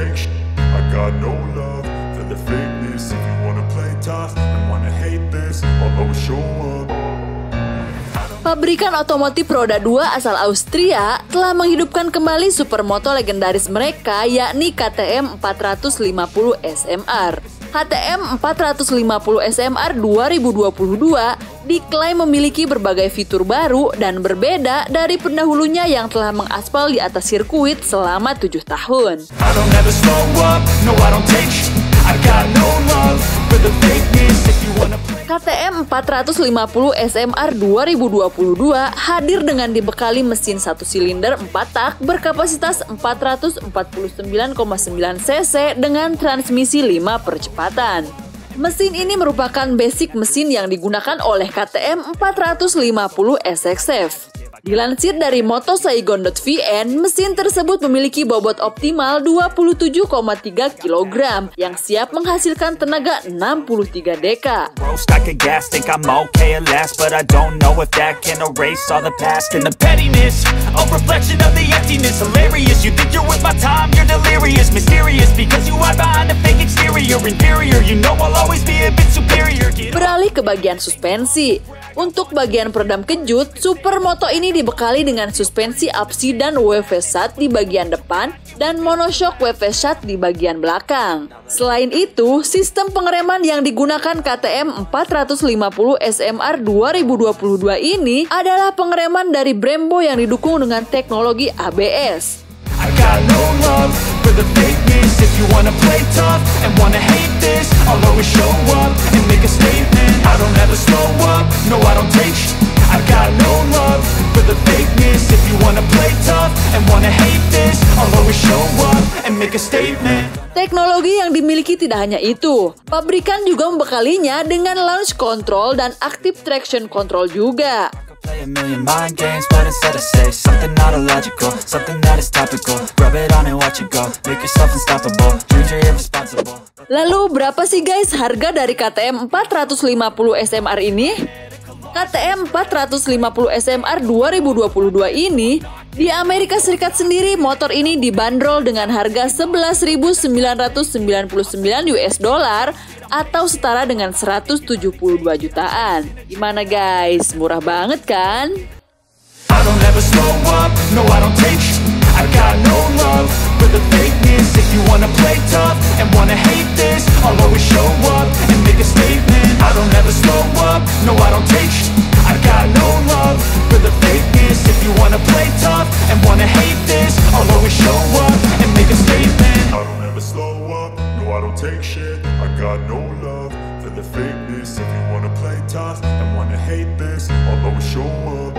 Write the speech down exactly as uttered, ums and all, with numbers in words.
fake shit. I got no love for the fakeness. If you wanna play tough and wanna hate this, I'll always show up. Pabrikan otomotif roda dua asal Austria telah menghidupkan kembali supermoto legendaris mereka, yakni K T M empat lima nol S M R. K T M empat lima nol S M R dua ribu dua puluh dua diklaim memiliki berbagai fitur baru dan berbeda dari pendahulunya yang telah mengaspal di atas sirkuit selama tujuh tahun. K T M empat lima nol S M R dua ribu dua puluh dua hadir dengan dibekali mesin satu silinder empat tak berkapasitas empat ratus empat puluh sembilan koma sembilan cc dengan transmisi lima percepatan. Mesin ini merupakan basic mesin yang digunakan oleh K T M empat lima nol S X-F. Dilansir dari Motosaigon dot v n, mesin tersebut memiliki bobot optimal dua puluh tujuh koma tiga kilogram yang siap menghasilkan tenaga enam puluh tiga deka. Beralih ke bagian suspensi. Untuk bagian peredam kejut, supermoto ini dibekali dengan suspensi absidan W V shut di bagian depan dan monoshock W V shut di bagian belakang. Selain itu, sistem pengereman yang digunakan K T M empat lima nol S M R dua ribu dua puluh dua ini adalah pengereman dari Brembo yang didukung dengan teknologi A B S. Teknologi yang dimiliki tidak hanya itu, pabrikan juga membekalinya dengan launch control dan active traction control juga. Lalu berapa sih guys harga dari K T M empat lima nol S M R ini? K T M empat lima nol S M R dua ribu dua puluh dua ini, di Amerika Serikat sendiri motor ini dibanderol dengan harga sebelas ribu sembilan ratus sembilan puluh sembilan US dollar atau setara dengan seratus tujuh puluh dua jutaan. Gimana guys, murah banget kan? If you wanna play tough and wanna hate this, I'll always show up.